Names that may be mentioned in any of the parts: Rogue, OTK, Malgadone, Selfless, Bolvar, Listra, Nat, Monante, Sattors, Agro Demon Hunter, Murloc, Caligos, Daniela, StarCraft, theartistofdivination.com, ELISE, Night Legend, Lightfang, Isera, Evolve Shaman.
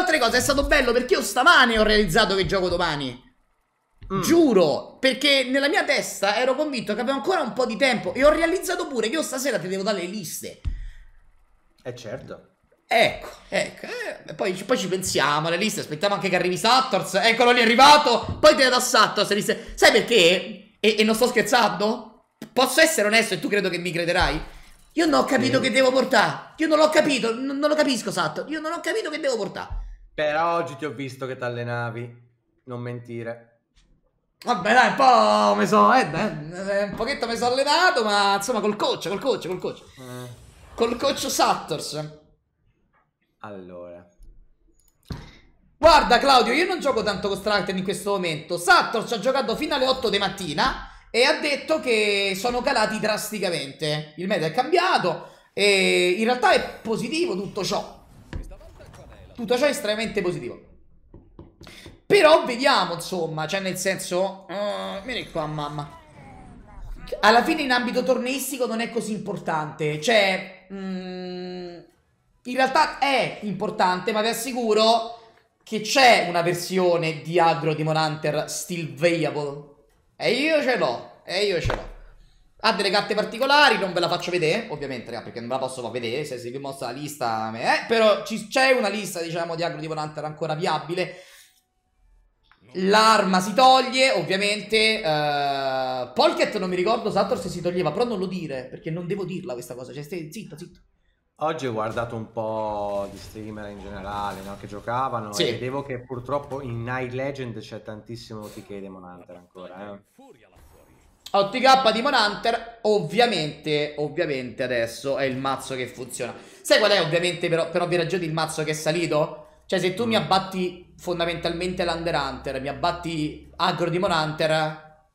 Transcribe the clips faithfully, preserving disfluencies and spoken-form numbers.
altre cose è stato bello perché io stamane ho realizzato che gioco domani. Mm. Giuro, perché nella mia testa ero convinto che avevo ancora un po' di tempo e ho realizzato pure che io stasera ti devo dare le liste. Eh certo. Ecco, ecco, eh, poi, poi ci pensiamo alle liste, aspettiamo anche che arrivi Sattors, eccolo lì è arrivato, poi te ne do Sattors, liste. Sai perché? E, e non sto scherzando? Posso essere onesto e tu credo che mi crederai? Io non ho capito eh. che devo portare, io non l'ho capito, non, non lo capisco Sattors, io non ho capito che devo portare. Però oggi ti ho visto che t'allenavi, non mentire. Vabbè dai, un po' mi sono, eh, beh, un pochetto mi sono allenato, ma insomma col coach, col coach, col coach. Eh. Col coach Sattors. Allora. Guarda Claudio, io non gioco tanto con Starcraft in questo momento. Sattors ha giocato fino alle otto di mattina e ha detto che sono calati drasticamente. Il meta è cambiato e in realtà è positivo tutto ciò. Tutto ciò è estremamente positivo. Però vediamo, insomma, cioè nel senso, uh, vieni qua mamma, alla fine in ambito torneistico non è così importante, cioè mm, in realtà è importante, ma vi assicuro che c'è una versione di Agro Demon Hunter still available, e io ce l'ho, e io ce l'ho, ha delle carte particolari, non ve la faccio vedere, ovviamente, ragazzi, perché non ve la posso far vedere, se vi mostra la lista, eh, però c'è una lista, diciamo, di Agro Demon Hunter ancora viabile. L'arma si toglie, ovviamente. uh, Polket non mi ricordo Sattors se si toglieva, però non lo dire, perché non devo dirla questa cosa, cioè stai zitto, zitto. Oggi ho guardato un po' di streamer in generale, no? Che giocavano, sì. E vedevo che purtroppo in Night Legend c'è tantissimo O T K Demon Hunter ancora, eh. O T K Demon Hunter ovviamente, ovviamente adesso è il mazzo che funziona. Sai qual è ovviamente però, però vi ragioni il mazzo che è salito? Cioè se tu mm. mi abbatti fondamentalmente l'Under Hunter, mi abbatti Agro Demon Hunter,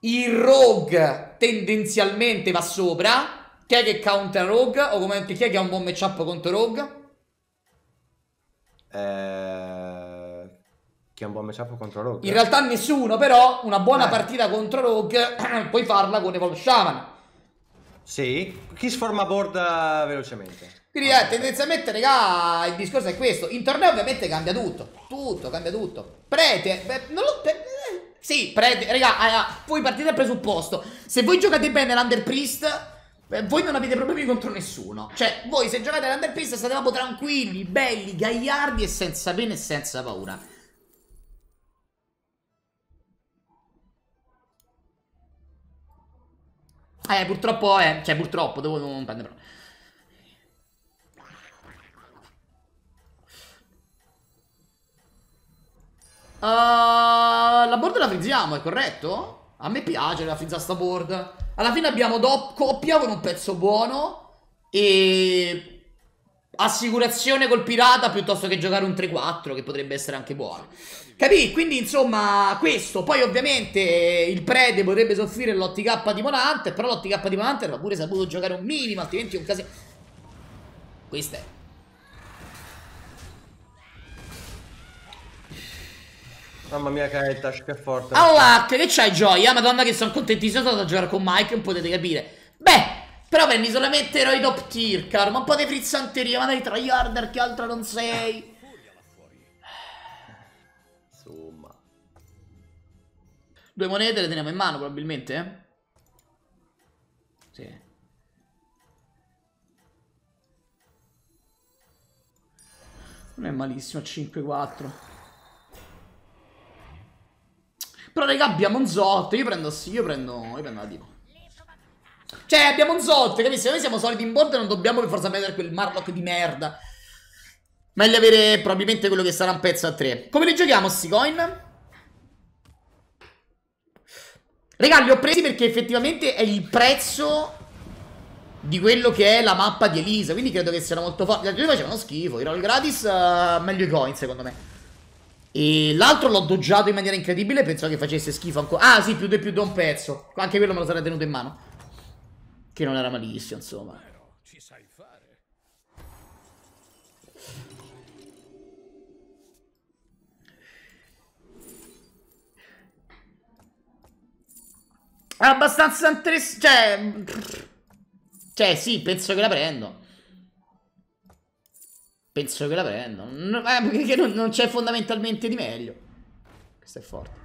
il Rogue tendenzialmente va sopra. Chi è che counter Rogue? O come chi è che ha un buon matchup contro Rogue? Eh, chi ha un buon matchup contro Rogue? In realtà nessuno, però una buona eh. partita contro Rogue puoi farla con Evolve Shaman. Sì, chi sforma board velocemente. Quindi eh, tendenzialmente, raga, il discorso è questo. In torneo ovviamente cambia tutto. Tutto, cambia tutto. Prete, beh, non lo... Eh, sì, prete, raga, eh, voi partite dal presupposto. Se voi giocate bene l'Under Priest, eh, voi non avete problemi contro nessuno. Cioè, voi se giocate l'Under Priest state proprio tranquilli, belli, gagliardi e senza pena e senza paura. Eh, purtroppo, eh, cioè purtroppo, devo non prendere problemi. Uh, la board la frizziamo, è corretto? A me piace la frizzare sta board. Alla fine abbiamo coppia con un pezzo buono e assicurazione col pirata piuttosto che giocare un tre quattro che potrebbe essere anche buono. Capì? Quindi insomma questo. Poi ovviamente il prete potrebbe soffrire l'O T K di Monante, però l'O T K di Monante va pure saputo giocare un minimo, altrimenti è un casino. Questa è. Mamma mia che touch, che forte. Allora, che c'hai gioia? Madonna che sono contentissimo, sono stato a giocare con Mike, non potete capire. Beh, però prendi solamente eroi top tier, caro, ma un po' di frizzanteria, ma dai tryharder che altro non sei. Insomma. Due monete le teniamo in mano probabilmente, eh? Sì. Non è malissimo, cinque quattro. Però raga abbiamo un Zot, io prendo sì, io prendo, io prendo la tipo. Cioè abbiamo un Zot, capisci? Noi siamo soliti in board e non dobbiamo per forza mettere quel Marlock di merda. Meglio avere probabilmente quello che sarà un pezzo a tre. Come li giochiamo sti coin? Raga li ho presi perché effettivamente è il prezzo di quello che è la mappa di Elisa, quindi credo che siano molto forti. Gli altri facevano schifo, i roll gratis, uh, meglio i coin secondo me. E l'altro l'ho doggiato in maniera incredibile. Pensavo che facesse schifo ancora. Ah sì, più di più da un pezzo. Anche quello me lo sarei tenuto in mano, che non era malissimo insomma. Ci sai fare. È abbastanza interessante. Cioè Cioè sì, penso che la prendo. Penso che la prendo. No, eh, perché non, non c'è fondamentalmente di meglio. Questo è forte.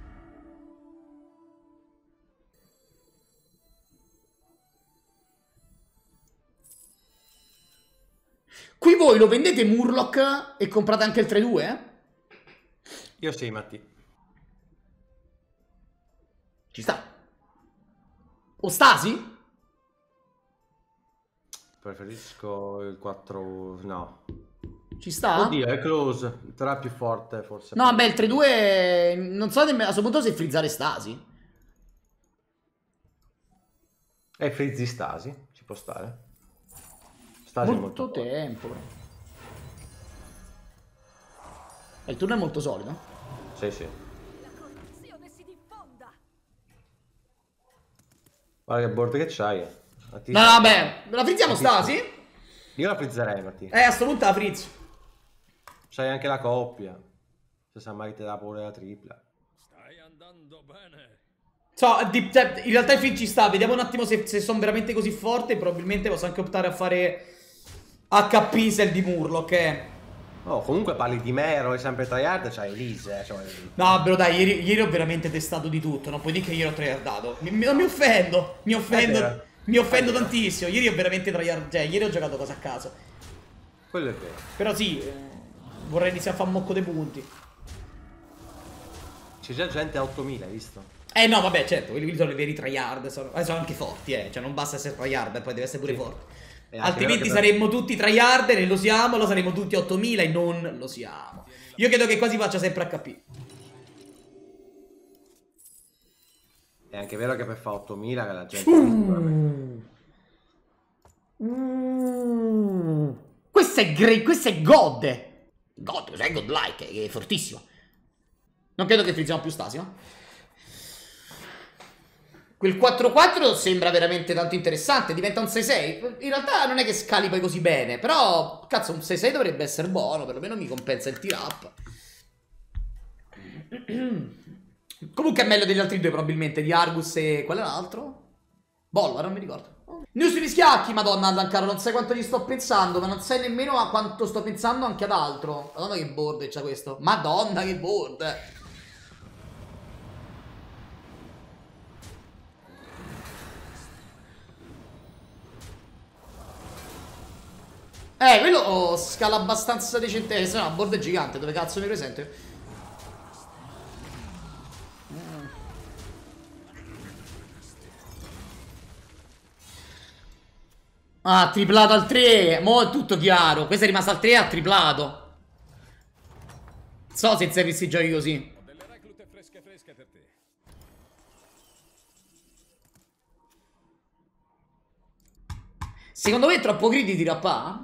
Qui voi lo vendete Murloc e comprate anche il tre due? Eh? Io sì, Matti. Ci sta. Ostasi? Preferisco il quattro... no. Ci sta? Oddio, è close. Tra più forte forse. No, beh, il tre due... non so nemmeno... a questo punto se frizzare Stasi. E frizzi Stasi. Ci può stare. Stasi molto, molto tempo. E il turno è molto solido. Sì, sì. Guarda che board che c'hai. No, no, beh. La frizziamo Stasi? Io la frizzerei, Mattia. Eh, a sto punto la frizzo. C'hai anche la coppia. Se sa mai che te la pure la tripla. Stai andando bene. So, di, cioè, in realtà il film ci sta. Vediamo un attimo se, se sono veramente così forte. Probabilmente posso anche optare a fare acca pi se il di Murloc. Eh. Oh, comunque parli di me, ero sempre tryhard. C'hai Elise. Cioè... no, bro, dai, ieri, ieri ho veramente testato di tutto. Non puoi dire che ieri ho tryhardato. Mi, mi, mi offendo. Mi offendo. Mi offendo tantissimo, ieri ho veramente tryhard, cioè ieri ho giocato cose a caso. Quello è vero. Però sì, eh, vorrei iniziare a fare mocco dei punti. C'è già gente a ottomila, hai visto? Eh no, vabbè, certo, quelli sono i veri tryhard, sono, eh, sono anche forti, eh. Cioè non basta essere tryhard, poi deve essere pure sì. forti. Eh, altrimenti saremmo per... tutti tryhard e lo siamo, lo saremmo tutti ottomila e non lo siamo. Io credo che quasi faccia sempre acca pi. È anche vero che per fare ottomila che la gente... Mm. Mm. Questo è great, questo è god. God, cioè godlike, è fortissimo. Non credo che frizziamo più Stasi, no? Quel quattro quattro sembra veramente tanto interessante, diventa un sei sei. In realtà non è che scali poi così bene, però cazzo un sei sei dovrebbe essere buono, perlomeno mi compensa il tear up. Comunque è meglio degli altri due probabilmente, di Argus e qual è l'altro? Bolvar, non mi ricordo. News sugli schiacchi, madonna Aldancaro, non sai quanto gli sto pensando, ma non sai nemmeno a quanto sto pensando anche ad altro. Madonna che board c'ha questo, madonna che board. Eh, quello oh, scala abbastanza decente, se no il board è gigante, dove cazzo mi presento io? Ah, triplato al tre. Mo' è tutto chiaro. Questo è rimasto al tre e ha triplato. Non so se servissi giochi così. Ho delle reclute fresche fresche per te. Secondo me è troppo gridi di rapà.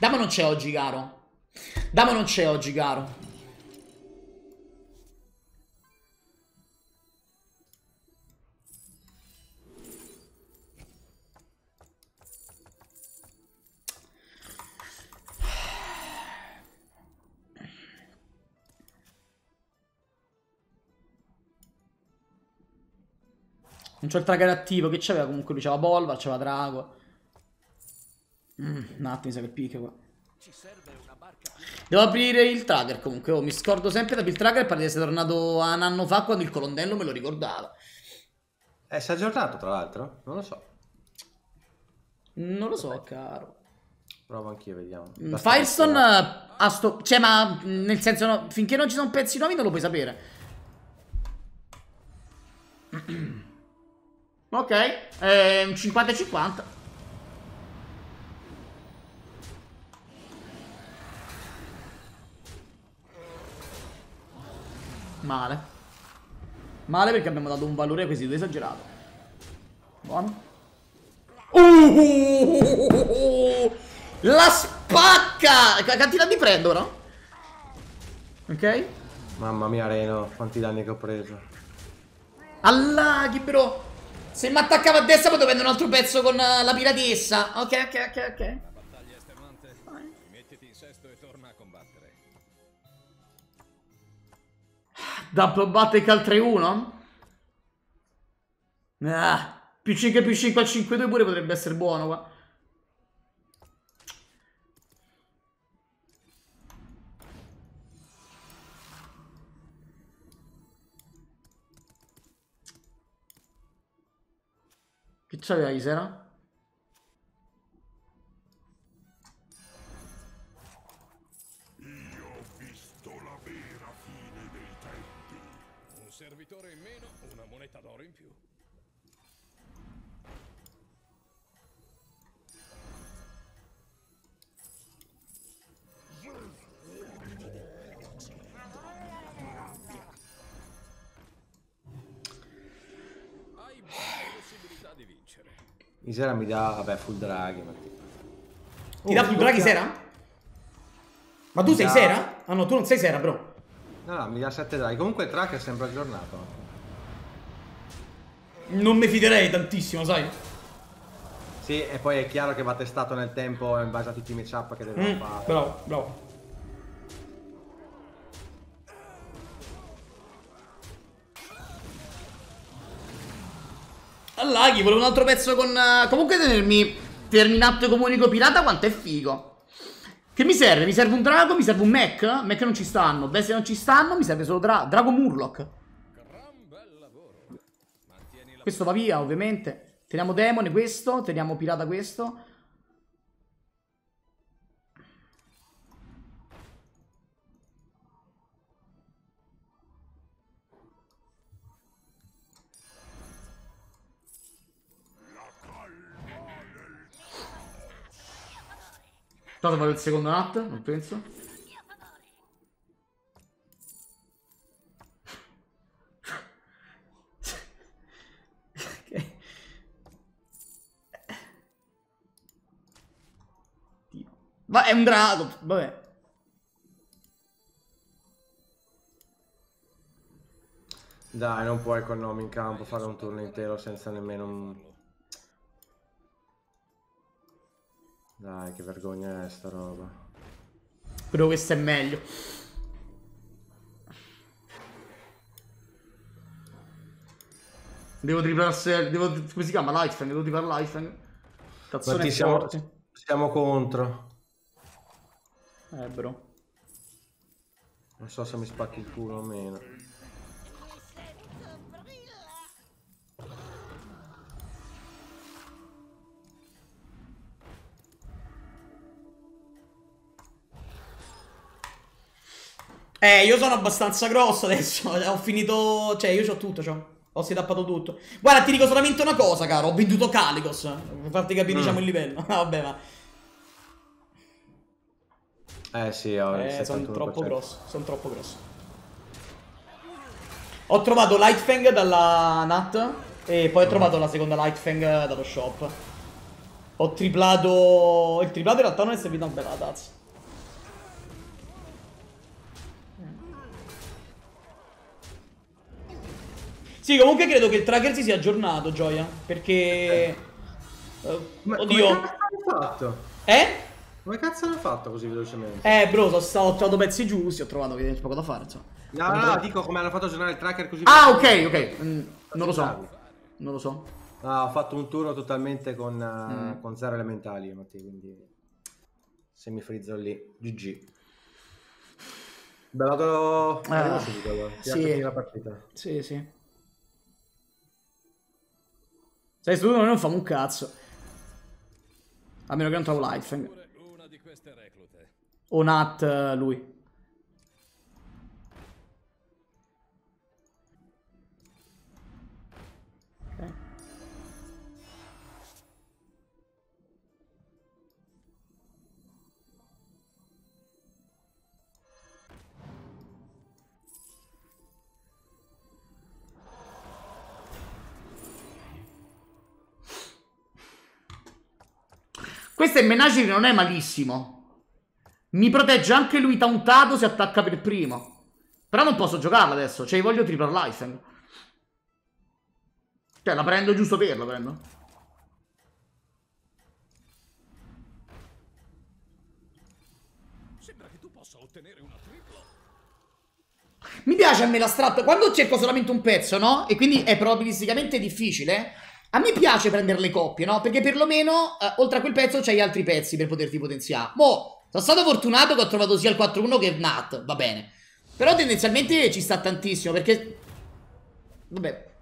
Dama non c'è oggi, caro. Dama non c'è oggi, caro. Non c'ho il tracker attivo, che c'aveva comunque lui? C'aveva Bolvar, c'aveva Drago. Mm, un attimo, mi sa che picchia qua. Devo aprire il tracker comunque. Oh, mi scordo sempre da aprire il tracker. Pare di essere tornato un anno fa quando il colonnello me lo ricordava. Eh, si è aggiornato tra l'altro? Non lo so. Non lo so, caro. Provo anch'io, vediamo. Mm, Firestone ha sto... cioè, ma nel senso, no, finché non ci sono pezzi nuovi non lo puoi sapere. Ok, eh, un cinquanta cinquanta. Male. Male perché abbiamo dato un valore a questi due esagerato. Buono. Uh, uh, uh, uh, uh, la spacca! Quanti danni prendo, no? Ok. Mamma mia, Reno, quanti danni che ho preso. Allaghi, bro. Se mi attaccava a destra potevo prendere un altro pezzo con uh, la piratessa. Ok, ok, ok, ok. Una battaglia estenuante. Mettiti in sesto e torna a combattere. Double battec al tre uno? Ah, più cinque più cinque al cinque due pure potrebbe essere buono qua. Che c'aveva Isera? Io ho visto la vera fine dei tempi. Un servitore in meno, una moneta d'oro in più. Isera mi dà, vabbè, full draghi. Ma... Ti oh, dà full draghi Isera? Ma tu mi sei da... Isera? Ah no, tu non sei Isera, bro. No, no, mi dà sette draghi. Comunque il track è sempre aggiornato. Non mi fiderei tantissimo, sai? Sì, e poi è chiaro che va testato nel tempo in base a tutti i matchup che devono mm, fare. Bravo, bravo. Allaghi, volevo un altro pezzo con... Uh, comunque tenermi terminato comunico pirata, quanto è figo. Che mi serve? Mi serve un drago, mi serve un mech. Mech non ci stanno, bestie non ci stanno, mi serve solo dra drago murloc. Questo va via, ovviamente. Teniamo demone questo, teniamo pirata questo. Tanto vado il secondo Nat, non penso. Okay. Ma è un drago, vabbè. Dai, non puoi con nomi in campo fare un turno intero senza nemmeno un... Dai, che vergogna è sta roba. Però questo è meglio. Devo triplare... Devo... Come si chiama? Lightfang? Devo triplare Lightfang. Cazzone è siamo, siamo contro. Eh, bro. Non so se mi spacchi il culo o meno. Eh, io sono abbastanza grosso adesso. Ho finito... Cioè, io c'ho tutto, c'ho... Ho setappato tutto. Guarda, ti dico solamente una cosa, caro. Ho venduto Caligos. Per farti capire, mm. diciamo, il livello. Vabbè, ma... Eh, sì, ho... Eh, sono troppo grosso. Sono troppo grosso. Ho trovato Lightfang dalla Nat. E poi ho trovato mm. la seconda Lightfang dallo shop. Ho triplato... Il triplato in realtà non è servito a un bella tazza. Sì, comunque credo che il tracker si sia aggiornato, Gioia, perché... Uh, ma, oddio... Come cazzo l'hanno fatto? Eh? Come cazzo l'hanno fatto così velocemente? Eh, bro, ho trovato pezzi giusti, ho trovato che c'è poco da fare, insomma. No, come no, no, dico come hanno fatto aggiornare il tracker così ah, velocemente. Ah, ok, ok. Mm, non lo so. Non lo so. Ah, ho fatto un turno totalmente con, uh, mm. con zero elementali, Matteo, quindi... Se mi frizzo lì, G G. Bellato... Eh, arrivo subito, allora. Ti sì. La partita. Sì, sì. Sai, su noi non famo un cazzo. A meno che non trovo Lightfang. O Nat, lui. Okay. Questo è Menage che non è malissimo. Mi protegge anche lui tauntato se attacca per primo. Però non posso giocarla adesso. Cioè voglio triple life. Cioè la prendo giusto per la prendo. Sembra che tu possa ottenere una tripla. Mi piace a me la strat. Quando cerco solamente un pezzo, no? E quindi è probabilisticamente difficile. A me piace prendere le coppie, no? Perché perlomeno, eh, oltre a quel pezzo, c'hai altri pezzi per poterti potenziare. Boh, sono stato fortunato che ho trovato sia il quattro uno che il Nat, va bene. Però tendenzialmente ci sta tantissimo, perché... Vabbè.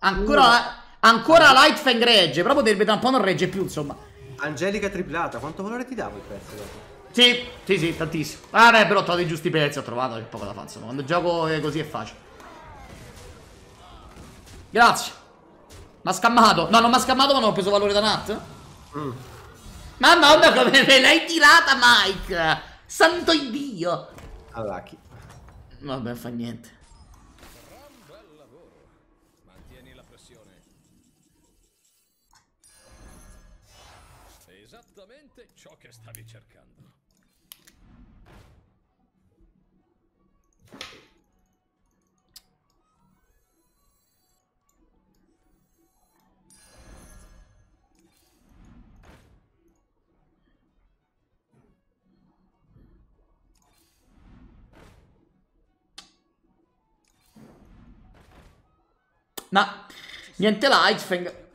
Ancora, Ancora Lightfang regge, però potrebbe da un po' non regge più, insomma. Angelica triplata, quanto valore ti davo il pezzo dopo? Sì, sì, sì, tantissimo. Ah beh, però ho trovato i giusti pezzi, ho trovato, che poco da fare, insomma. Quando gioco eh, così è facile. Grazie. M'ha scammato. No, non m'ha scammato, ma non ho preso valore da Nat. Mm. Mamma mia, come me l'hai tirata, Mike? Santo Dio. Allora, chi? Vabbè, fa niente. Ciò che stavi cercando. Ma niente Lightfang.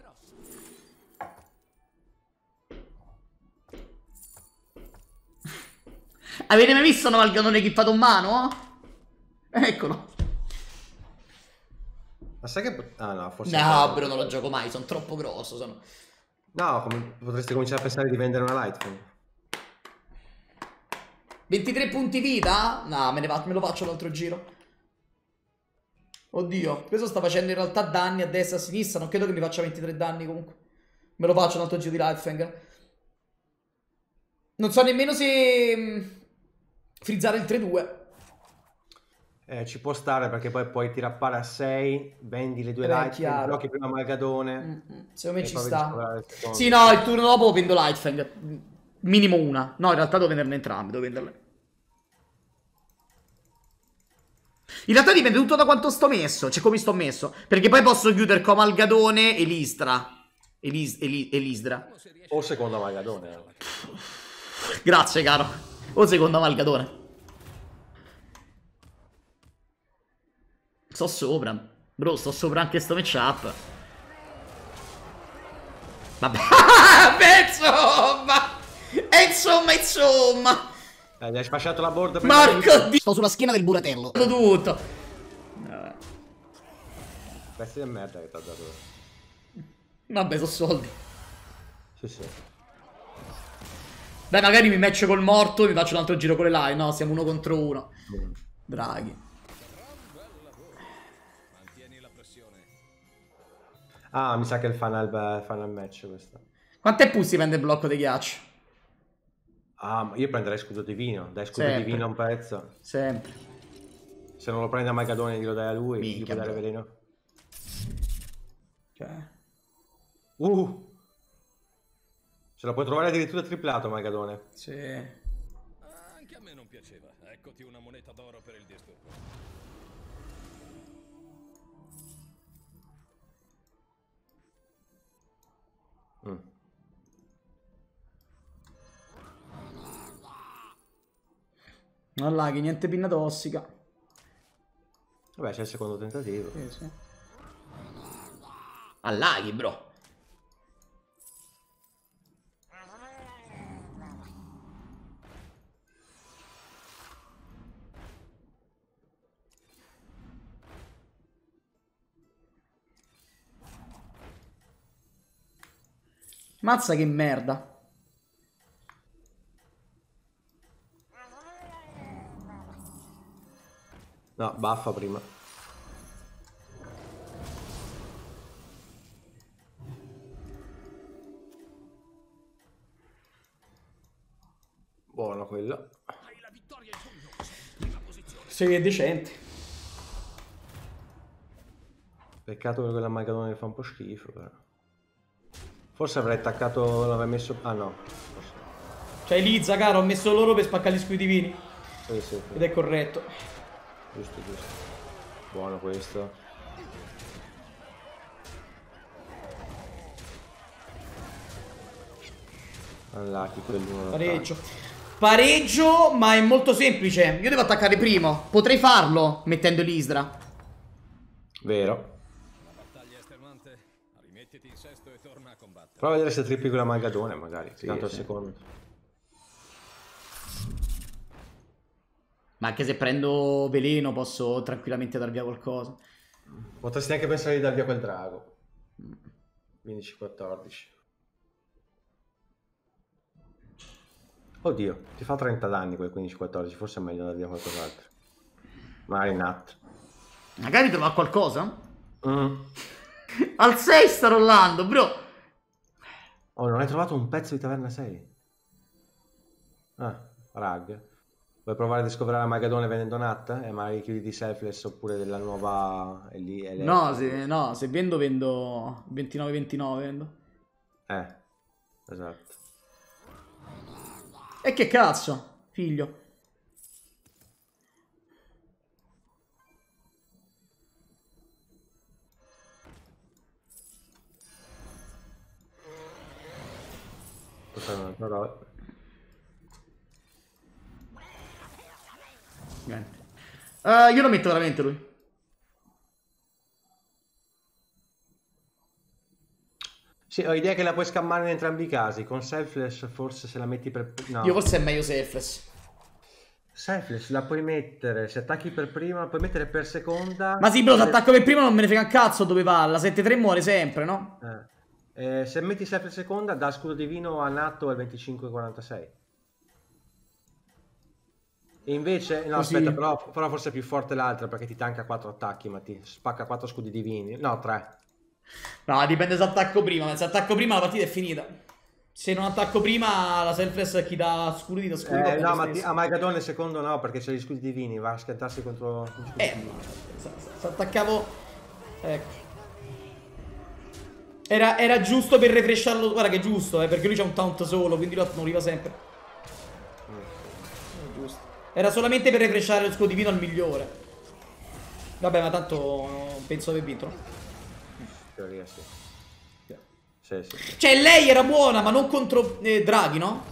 Avete mai visto una Malgadone equipata in mano? Eccolo. Ma sai che... Ah no, forse... No, bro, non lo gioco mai, sono troppo grosso, sono... No, come... potresti cominciare a pensare di vendere una Lightfang. ventitré punti vita? No, me, ne va... me lo faccio l'altro giro. Oddio, questo sta facendo in realtà danni a destra e a sinistra, non credo che mi faccia ventitré danni comunque. Me lo faccio un altro giro di Lightfang. Non so nemmeno se... frizzare il tre due. Eh, ci può stare perché poi puoi tirappare a sei, vendi le due Lightfang, blocchi prima Malgadone. Mm-hmm. Secondo me ci sta. Sì, no, il turno dopo vendo Lightfang. Minimo una. No, in realtà devo venderne entrambe, devo venderle. In realtà dipende tutto da quanto sto messo, cioè come sto messo. Perché poi posso chiudere con Malgadone e Listra. E Listra. O seconda Malgadone. Allora. Grazie, caro. O secondo Malgadone. Sto sopra. Bro, sto sopra anche sto matchup. Vabbè. Beh, insomma. E insomma, insomma. Dai, gli hai sfasciato la borda. Marco di... Sto sulla schiena del buratello. Tutto. Vabbè. Pezzi di merda che ti ha dato. Vabbè, sono soldi. Sì, sì. Dai, magari mi match col morto e mi faccio un altro giro con le live. No, siamo uno contro uno. Draghi. Ah, mi sa che è il final, final match questo. Quante pussi prende il blocco di ghiaccio? Ah, io prenderei scudo divino. Dai scudo Sempre. divino un pezzo. Sempre. Se non lo prende a Malgadone glielo dai a lui. Minchia, gli puoi dare veleno. Cioè. Uh! Ce la puoi trovare addirittura triplato, Malgadone. Sì. Ah, anche a me non piaceva. Eccoti una moneta d'oro per il disturbo. Mm. Non laghi, niente pinna tossica. Vabbè, c'è il secondo tentativo. Sì, sì. Allaghi, bro. Mazza che merda. No, baffa prima. Buono quello. Sei decente. Peccato che quella Malgadone fa un po' schifo però. Forse avrei attaccato, l'avrei messo... Ah no. Forse. Cioè Lizza, caro, ho messo loro per spaccare gli scudi divini. Sì, sì, sì. Ed è corretto. Giusto, giusto. Buono questo. All'acchi quell'uno. Pareggio. Pareggio, ma è molto semplice. Io devo attaccare primo. Potrei farlo mettendo l'Isdra. Vero. Prova a vedere se trippi quella Malgadone magari. Sì, tanto al sì. secondo. Ma anche se prendo veleno posso tranquillamente dar via qualcosa. Potresti anche pensare di dar via quel drago. quindici quattordici. Oddio, ti fa trenta danni quel quindici quattordici, forse è meglio andare via qualcos'altro. Magari Nat. Magari te va qualcosa? Mm. Al sei sta rollando, bro. Oh, non hai trovato un pezzo di taverna sei? Ah, rag. Vuoi provare a discoverare la Malgadone vendendo Nat? E magari chiudi di Selfless oppure della nuova... L L. No, se, no, se vendo vendo ventinove ventinove vendo. Eh, esatto. E che cazzo, figlio. Però... Uh, io lo metto veramente lui. Sì, ho idea che la puoi scammare in entrambi i casi. Con Selfless forse se la metti per... No. Io forse è meglio Selfless. Selfless la puoi mettere, se attacchi per prima, la puoi mettere per seconda. Ma sì bro, se attacco per prima non me ne frega un cazzo dove va. La sette tre muore sempre, no? Eh. Eh, se metti Selfless seconda dà scudo divino a Natto al venticinque quarantasei. E invece, no, così. Aspetta, però, però forse è più forte l'altra perché ti tanca quattro attacchi, ma ti spacca quattro scudi divini. No, tre. No, dipende se attacco prima, ma se attacco prima la partita è finita. Se non attacco prima, la Selfless chi dà scudi da scudi. Eh, no, ma ti, a Malgadone secondo no, perché c'è gli scudi divini, va a schiantarsi contro... Eh, ma se, se attaccavo... Ecco. Era, era giusto per refresharlo, guarda che è giusto, eh, perché lui c'ha un taunt solo, quindi lui moriva sempre. Era solamente per refreshare lo scudo divino al migliore. Vabbè, ma tanto penso di aver vinto. Teoria sì. Sì, sì. Cioè lei era buona, ma non contro eh, Draghi, no?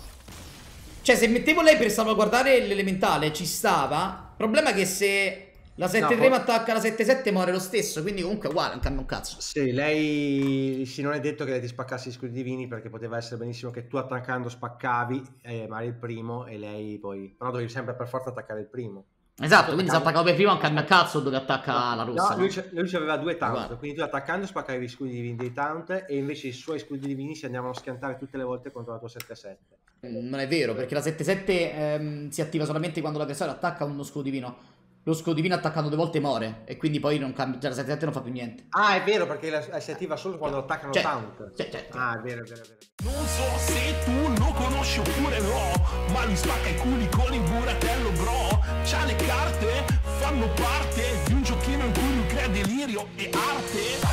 Cioè se mettevo lei per salvaguardare l'elementale ci stava. Il problema è che se la sette tre no, mi attacca la sette sette muore lo stesso. Quindi comunque è uguale, non cambia un cazzo. Sì, lei... Sì, non è detto che lei ti spaccassi gli scudi divini, perché poteva essere benissimo che tu attaccando spaccavi eh, magari il primo e lei poi... Però dovevi sempre per forza attaccare il primo. Esatto, tu quindi se attaccavo per prima non cambia cazzo dove attacca la rossa. No, lui, no? Lui aveva due taunt, quindi tu attaccando spaccavi gli scudi divini dei taunt e invece i suoi scudi divini si andavano a schiantare tutte le volte contro la tua sette sette. Non è vero, perché la sette sette ehm, si attiva solamente quando l'avversario attacca uno scudo divino. Lo scudo divino attaccando due volte muore. E quindi poi non cambia. Cioè, la sette sette non fa più niente. Ah, è vero, perché la, si attiva solo quando attaccano tanto. Cioè, cioè, ah, è vero, è vero, è vero. Non so se tu lo conosci oppure no, ma lui spacca i culi con il buratello, bro. C'ha le carte, fanno parte di un giochino in cui lui crea delirio e arte.